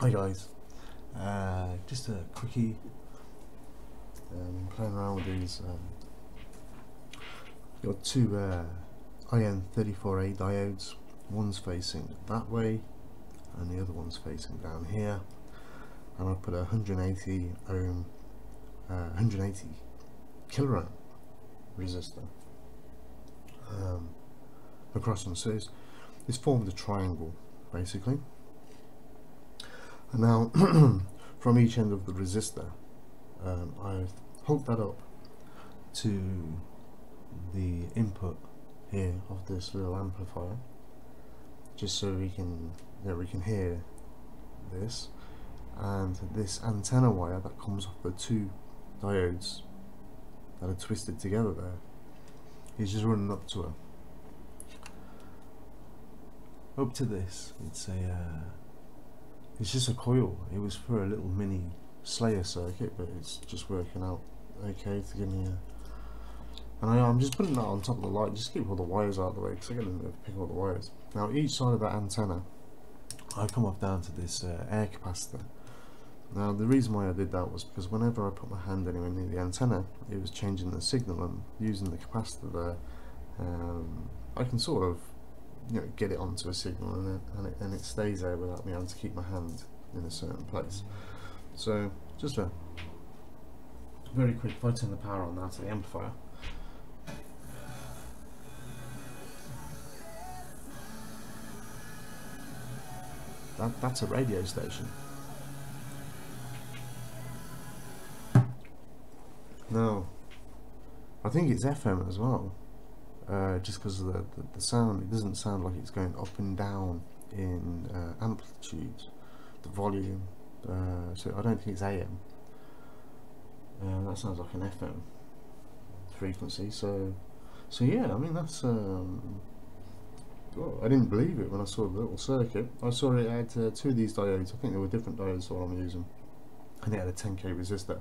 Hi guys, just a quickie. Playing around with these. Got two IN34A diodes. One's facing that way, and the other one's facing down here. And I put a 180 ohm, 180 kilo-ohm resistor across them. So it's formed a triangle basically. And now from each end of the resistor, I've hooked that up to the input here of this little amplifier, just so we can hear this. And this antenna wire that comes off the two diodes that are twisted together there is just running up to a this. It's a it's just a coil. It was for a little mini Slayer circuit, but it's just working out okay to give me a. And I'm just putting that on top of the light, just keep all the wires out of the way, because I'm going to pick all the wires. Now each side of that antenna, I come off down to this air capacitor. Now the reason why I did that was because whenever I put my hand anywhere near the antenna, it was changing the signal, and using the capacitor there, I can sort of, you know, get it onto a signal, and it stays there without me having to keep my hand in a certain place. So just a very quick, if I turn the power on now to the amplifier, that's a radio station. Now I think it's FM as well, just because of the sound. It doesn't sound like it's going up and down in amplitudes, the volume. So I don't think it's AM. That sounds like an FM frequency. So yeah, I mean that's. Well, I didn't believe it when I saw the little circuit. I saw it had two of these diodes. I think they were different diodes to what I'm using, and it had a 10k resistor.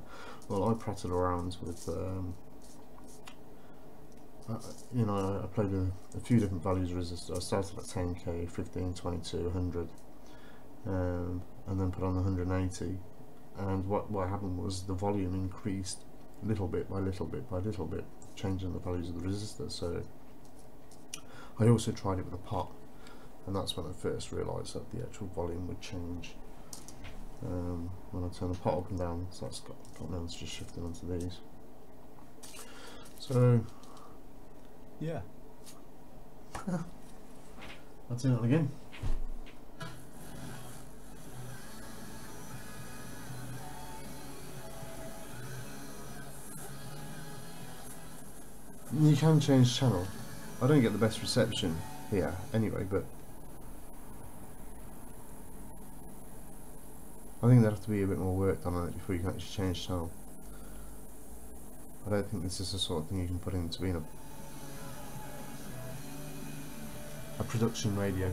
Well, I prattled around with, you know, I played with a few different values of resistor. I started at 10k, 15, 22, 100. And then put on 180, and what happened was the volume increased little bit by little bit by little bit, changing the values of the resistor. So I also tried it with a pot, and that's when I first realised that the actual volume would change when I turn the pot up and down. So that's got now it's just shifting onto these. So yeah, I'll turn it on again. You can change channel. I don't get the best reception here anyway, but I think there'd have to be a bit more work done on it before you can actually change channel. I don't think this is the sort of thing you can put into being a production radio.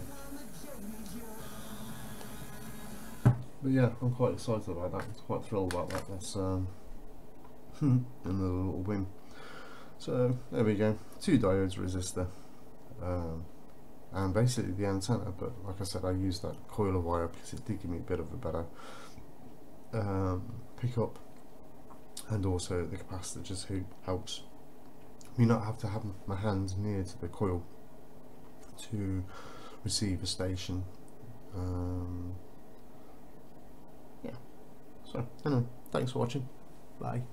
But yeah, I'm quite excited about that. I'm quite thrilled about that. That's another little win. So there we go, two diodes, resistor, and basically the antenna. But like I said, I used that coil of wire because it did give me a bit of a better pickup, and also the capacitor just helps me not have to have my hand near to the coil to receive a station. Yeah. So anyway, thanks for watching. Bye.